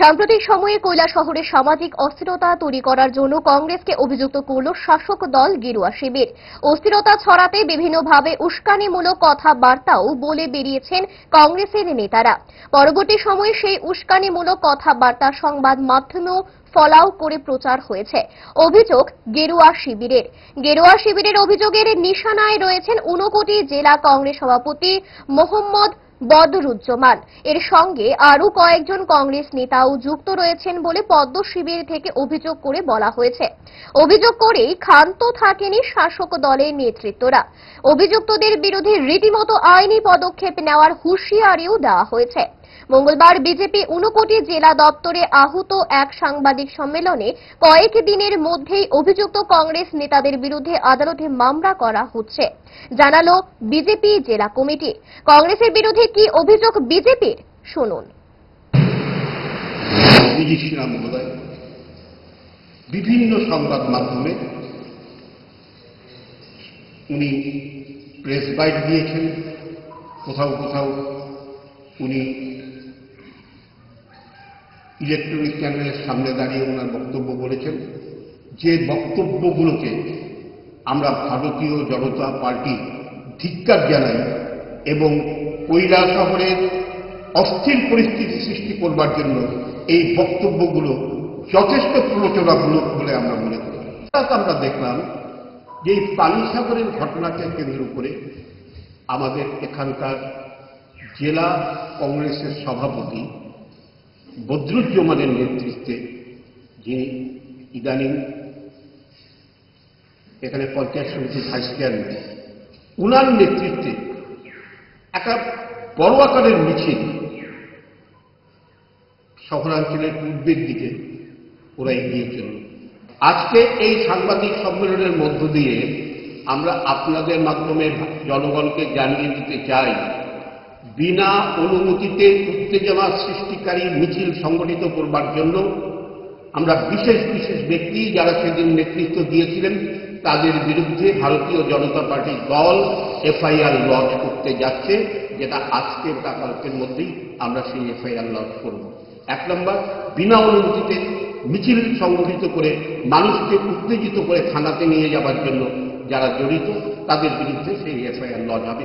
সাম্প্রতিক সময়ে কৈলা শহরে সামাজিক অস্থিরতা তৈরি করার জন্য কংগ্রেসকে অভিযুক্ত করল শাসক দল গেরুয়া শিবির। অস্থিরতা ছড়াতে বিভিন্নভাবে উস্কানিমূলক কথাবার্তাও বলে বেরিয়েছেন কংগ্রেসের নেতারা। পরবর্তী সময়ে সেই উস্কানিমূলক কথাবার্তা সংবাদ মাধ্যমেও ফলাও করে প্রচার হয়েছে। অভিযোগ গেরুয়া শিবিরের অভিযোগের নিশানায় রয়েছেন ঊনকোটি জেলা কংগ্রেস সভাপতি মোহাম্মদ বদরুজ্জামান। এর সঙ্গে আরও কয়েকজন কংগ্রেস নেতাও যুক্ত রয়েছেন বলে পদ্ম শিবির থেকে অভিযোগ করে বলা হয়েছে। অভিযোগ করেই ক্ষান্ত থাকেনি শাসক দলের নেতৃত্বরা। অভিযুক্তদের বিরুদ্ধে রীতিমতো আইনি পদক্ষেপ নেওয়ার হুঁশিয়ারিও দেওয়া হয়েছে। মঙ্গলবার বিজেপি ঊনকোটি জেলা দপ্তরে আহত এক সাংবাদিক সম্মেলনে কয়েক দিনের মধ্যেই অভিযুক্ত কংগ্রেস নেতাদের বিরুদ্ধে আদালতে মামলা করা হচ্ছে জানালো বিজেপি জেলা কমিটি। কংগ্রেসের বিরুদ্ধে কি অভিযোগ বিজেপির, শুনুন। বিভিন্ন সংবাদ মাধ্যমে উনি প্রেস বাইট দিয়েছেন, কোথাও কোথাও উনি ইলেকট্রনিক চ্যানেলের সামনে দাঁড়িয়ে ওনার বক্তব্য বলেছেন। যে বক্তব্যগুলোকে আমরা ভারতীয় জনতা পার্টি ধিক্কার জানাই এবং কৈলা শহরের অস্থির পরিস্থিতি সৃষ্টি করবার জন্য এই বক্তব্যগুলো যথেষ্ট প্ররোচনামূলক বলে আমরা মনে করি। আমরা দেখলাম যে এই পানিসাগরের ঘটনাকে কেন্দ্র করে আমাদের এখানকার জেলা কংগ্রেসের সভাপতি বদরুজ্জামানের নেতৃত্বে, যিনি ইদানিং এখানে পঞ্চায়েত সমিতির ভাইস চেয়ারম্যান, উনার নেতৃত্বে একটা বড় আকারের মিছিল শহরাঞ্চলের পূর্বের দিকে ওরা এগিয়ে চলল। আজকে এই সাংবাদিক সম্মেলনের মধ্য দিয়ে আমরা আপনাদের মাধ্যমে জনগণকে জানিয়ে দিতে চাই, বিনা অনুমতিতে উত্তেজনা সৃষ্টিকারী মিছিল সংগঠিত করবার জন্য আমরা বিশেষ বিশেষ ব্যক্তি যারা সেদিন নেতৃত্ব দিয়েছিলেন তাদের বিরুদ্ধে ভারতীয় জনতা পার্টির দল FIR লঞ্চ করতে যাচ্ছে, যেটা আজকের কালকের মধ্যেই আমরা সেই FIR লঞ্চ করব। 1 নম্বর, বিনা অনুমতিতে মিছিল সংগঠিত করে মানুষকে উত্তেজিত করে থানাতে নিয়ে যাওয়ার জন্য যারা জড়িত তাদের বিরুদ্ধে সেই FIR লঞ্চ হবে।